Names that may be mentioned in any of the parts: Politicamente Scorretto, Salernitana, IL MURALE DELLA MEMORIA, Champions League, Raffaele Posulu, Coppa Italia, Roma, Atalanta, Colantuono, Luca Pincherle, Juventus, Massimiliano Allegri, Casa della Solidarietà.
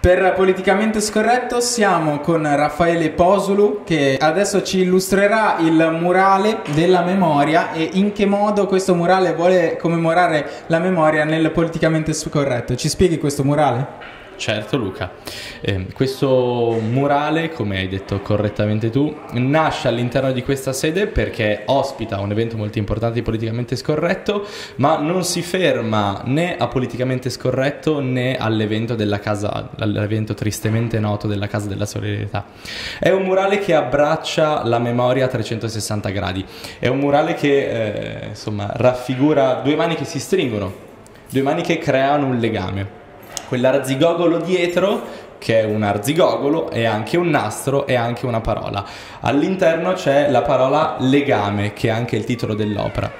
Per Politicamente Scorretto siamo con Raffaele Posulu, che adesso ci illustrerà il murale della memoria e in che modo questo murale vuole commemorare la memoria nel Politicamente Scorretto. Ci spieghi questo murale? Certo Luca, questo murale, come hai detto correttamente tu, nasce all'interno di questa sede perché ospita un evento molto importante di Politicamente Scorretto, ma non si ferma né a Politicamente Scorretto né all'evento tristemente noto della Casa della Solidarietà. È un murale che abbraccia la memoria a 360 gradi, è un murale che insomma, raffigura due mani che si stringono, due mani che creano un legame. Quell'arzigogolo dietro, che è un arzigogolo, è anche un nastro, è anche una parola. All'interno c'è la parola legame, che è anche il titolo dell'opera,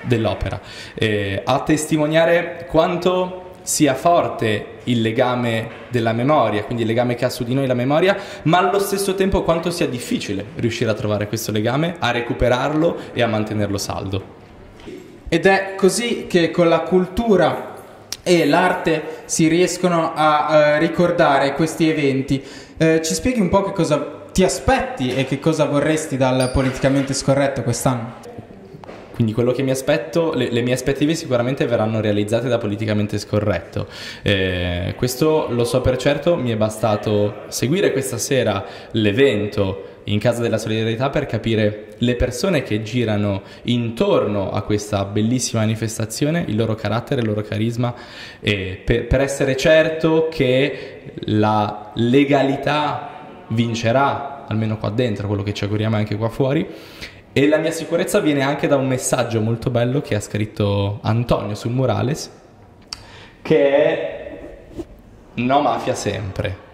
a testimoniare quanto sia forte il legame della memoria, quindi il legame che ha su di noi la memoria, ma allo stesso tempo quanto sia difficile riuscire a trovare questo legame, a recuperarlo e a mantenerlo saldo. Ed è così che con la cultura e l'arte si riescono a ricordare questi eventi. Ci spieghi un po' che cosa ti aspetti e che cosa vorresti dal Politicamente Scorretto quest'anno? Quindi quello che mi aspetto, le mie aspettative sicuramente verranno realizzate da Politicamente Scorretto. Questo lo so per certo, mi è bastato seguire questa sera l'evento in Casa della Solidarietà per capire le persone che girano intorno a questa bellissima manifestazione, il loro carattere, il loro carisma, e per essere certo che la legalità vincerà, almeno qua dentro, quello che ci auguriamo anche qua fuori. E la mia sicurezza viene anche da un messaggio molto bello che ha scritto Antonio sul murales, che è: no mafia sempre.